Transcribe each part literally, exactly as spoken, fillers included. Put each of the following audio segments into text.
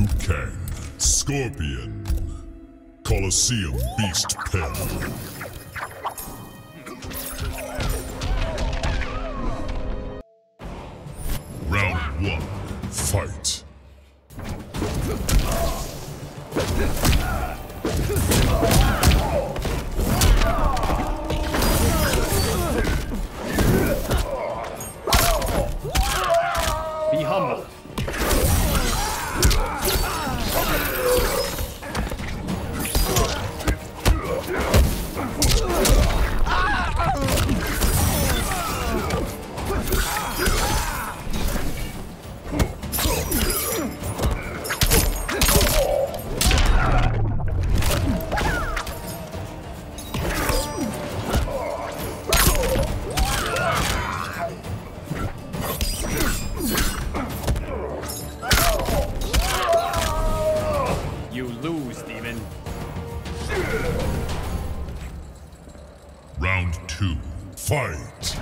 you can. Scorpion. Colosseum Beast Pen. Round one. Fight. Be humble. You lose, demon. Round two, fight!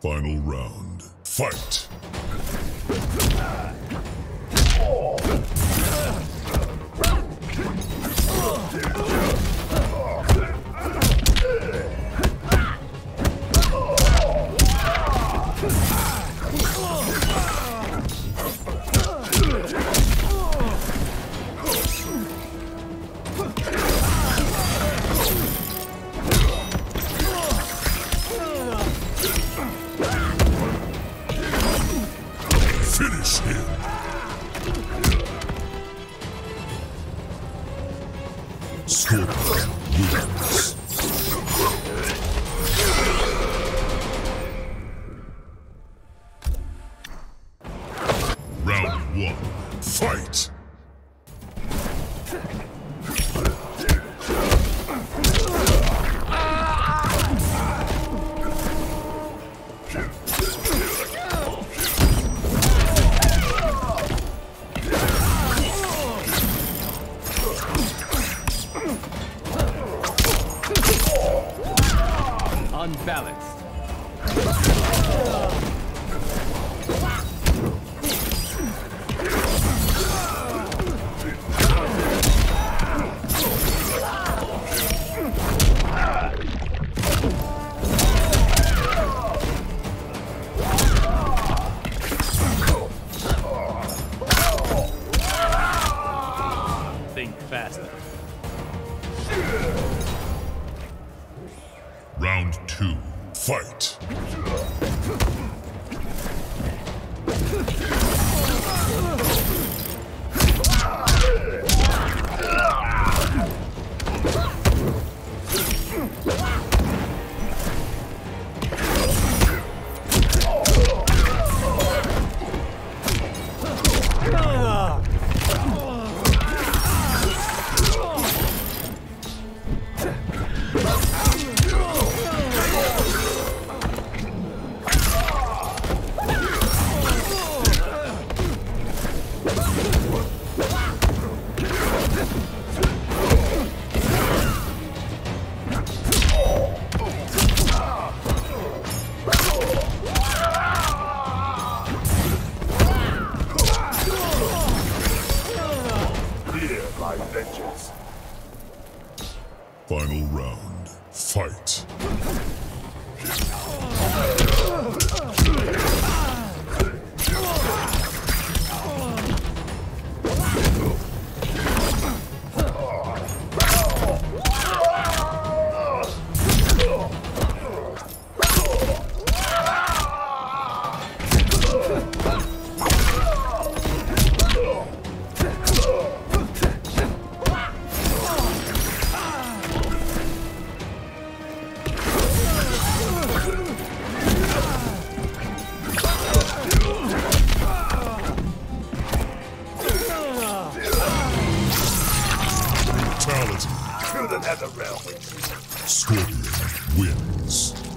Final round, fight! Finish him. Scorpion wins. Round one, fight! Unbalanced. Think faster. Round two, fight! Final round, fight! the Netherrealm. Scorpion wins.